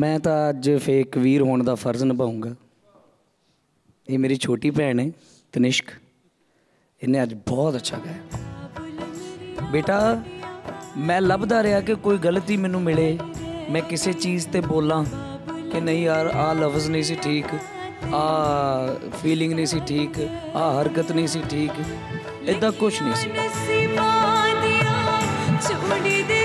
मैं तो अज फेक वीर होने का फर्ज निभाऊंगा। ये मेरी छोटी भैन है तनिष्क, इन्हें अज बहुत अच्छा गाया। बेटा मैं लभदा रहा कि कोई गलती मैनू मिले, मैं किसी चीज़ ते बोला कि नहीं यार आ लफ्ज़ नहीं सी ठीक, आ फीलिंग नहीं सी ठीक, आ हरकत नहीं सी ठीक, इदा कुछ नहीं सी।